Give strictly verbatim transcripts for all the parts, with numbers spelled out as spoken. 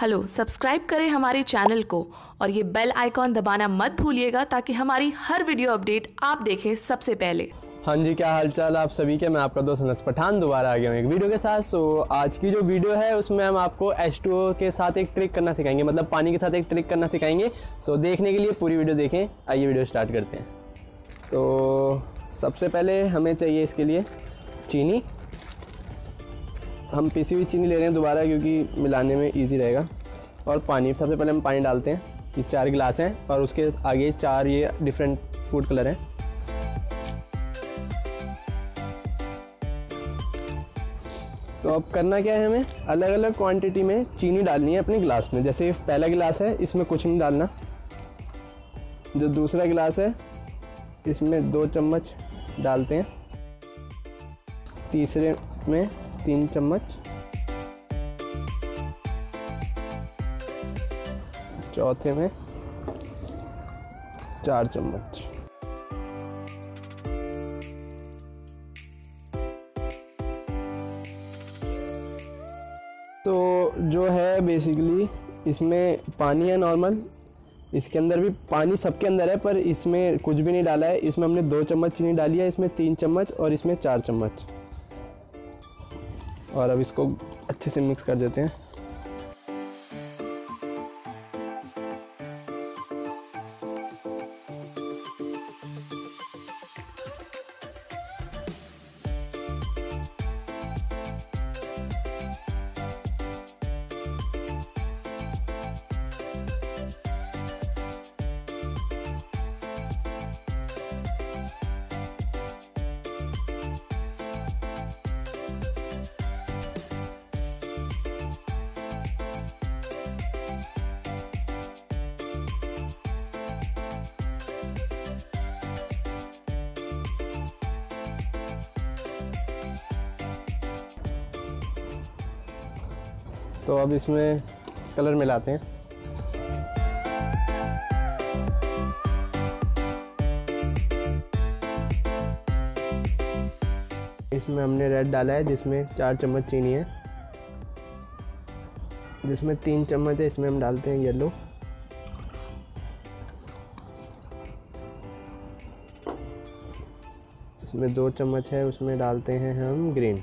Hello, subscribe करें हमारे channel को और ये बेल आइकॉन दबाना मत भूलिएगा ताकि हमारी हर वीडियो अपडेट आप देखें सबसे पहले। हाँ जी, क्या हालचाल आप सभी के। मैं आपका दोस्त अनस पठान दोबारा आ गया हूँ एक वीडियो के साथ। सो आज की जो वीडियो है उसमें हम आपको एच टू ओ के साथ एक ट्रिक करना सिखाएंगे, मतलब पानी के साथ एक ट्रिक करना सिखाएंगे। सो देखने के लिए पूरी वीडियो देखें। आइए वीडियो स्टार्ट करते हैं। तो सबसे पहले हमें चाहिए इसके लिए चीनी। हम पिसी हुई चीनी ले रहे हैं दोबारा, क्योंकि मिलाने में ईजी रहेगा। और पानी, सबसे पहले हम पानी डालते हैं। ये चार गिलास हैं और उसके आगे चार ये डिफरेंट फूड कलर हैं। तो अब करना क्या है, हमें अलग अलग क्वांटिटी में चीनी डालनी है अपने गिलास में। जैसे पहला गिलास है, इसमें कुछ नहीं डालना। जो दूसरा गिलास है इसमें दो चम्मच डालते हैं, तीसरे में तीन चम्मच, चौथे में चार चम्मच। तो जो है बेसिकली इसमें पानी है नॉर्मल, इसके अंदर भी पानी सबके अंदर है, पर इसमें कुछ भी नहीं डाला है। इसमें हमने दो चम्मच चीनी डाली है, इसमें तीन चम्मच और इसमें चार चम्मच। और अब इसको अच्छे से मिक्स कर देते हैं। तो अब इसमें कलर मिलाते हैं। इसमें हमने रेड डाला है, जिसमें चार चम्मच चीनी है, जिसमें तीन चम्मच है। इसमें हम डालते हैं येलो। इसमें दो चम्मच है, उसमें डालते हैं हम ग्रीन।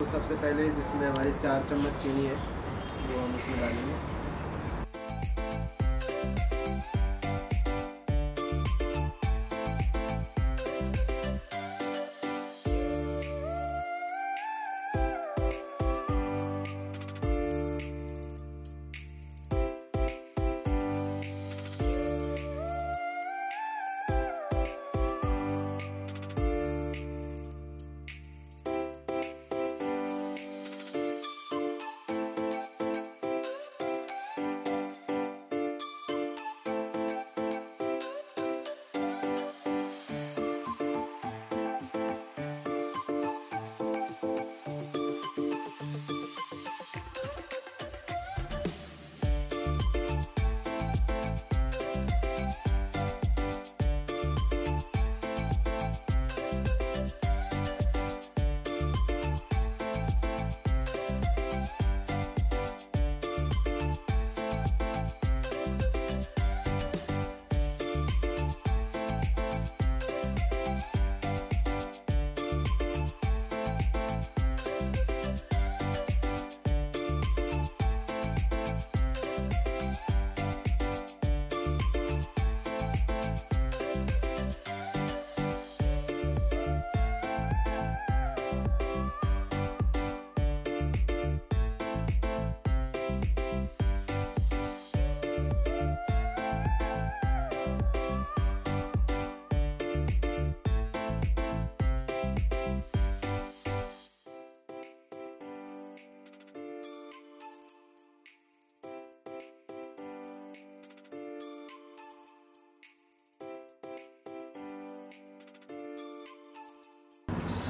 तो सबसे पहले जिसमें हमारी चार चम्मच चीनी है वो हम इसमें डालेंगे।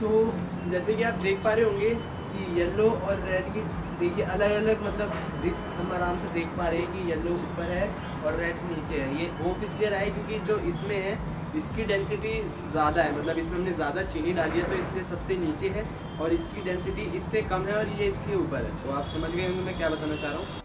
सो so, जैसे कि आप देख पा रहे होंगे कि येलो और रेड की देखिए अलग अलग मतलब दिख हम आराम से देख पा रहे हैं कि येलो ऊपर है और रेड नीचे है। ये होप इसलिए रहा है क्योंकि जो इसमें है इसकी डेंसिटी ज़्यादा है, मतलब इसमें हमने ज़्यादा चीनी डाली है तो इसलिए सबसे नीचे है और इसकी डेंसिटी इससे कम है और ये इसके ऊपर है। तो आप समझ गए होंगे मैं क्या बताना चाह रहा हूँ।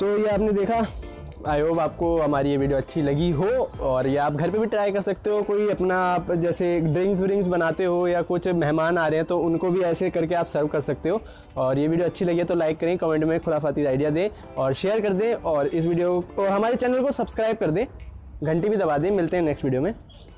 तो ये आपने देखा, आई होप आपको हमारी ये वीडियो अच्छी लगी हो। और ये आप घर पे भी ट्राई कर सकते हो, कोई अपना आप जैसे ड्रिंक्स व्रिंक्स बनाते हो या कुछ मेहमान आ रहे हैं तो उनको भी ऐसे करके आप सर्व कर सकते हो। और ये वीडियो अच्छी लगी है तो लाइक करें, कमेंट में खुराफाती आइडिया दें और शेयर कर दें और इस वीडियो को हमारे चैनल को सब्सक्राइब कर दें, घंटी भी दबा दें। मिलते हैं नेक्स्ट वीडियो में।